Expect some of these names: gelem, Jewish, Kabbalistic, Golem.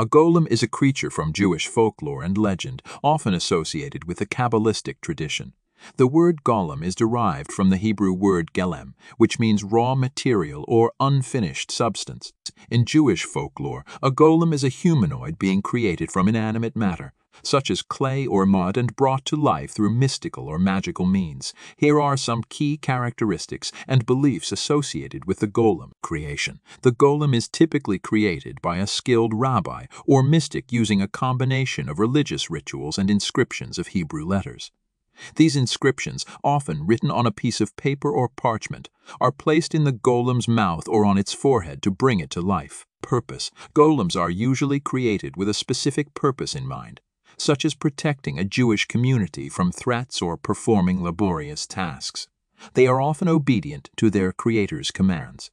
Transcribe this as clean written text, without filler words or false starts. A golem is a creature from Jewish folklore and legend, often associated with the Kabbalistic tradition. The word golem is derived from the Hebrew word gelem, which means raw material or unfinished substance. In Jewish folklore, a golem is a humanoid being created from inanimate matter, such as clay or mud, and brought to life through mystical or magical means. Here are some key characteristics and beliefs associated with the golem creation. The golem is typically created by a skilled rabbi or mystic using a combination of religious rituals and inscriptions of Hebrew letters. These inscriptions, often written on a piece of paper or parchment, are placed in the golem's mouth or on its forehead to bring it to life. Purpose. Golems are usually created with a specific purpose in mind, such as protecting a Jewish community from threats or performing laborious tasks. They are often obedient to their creator's commands.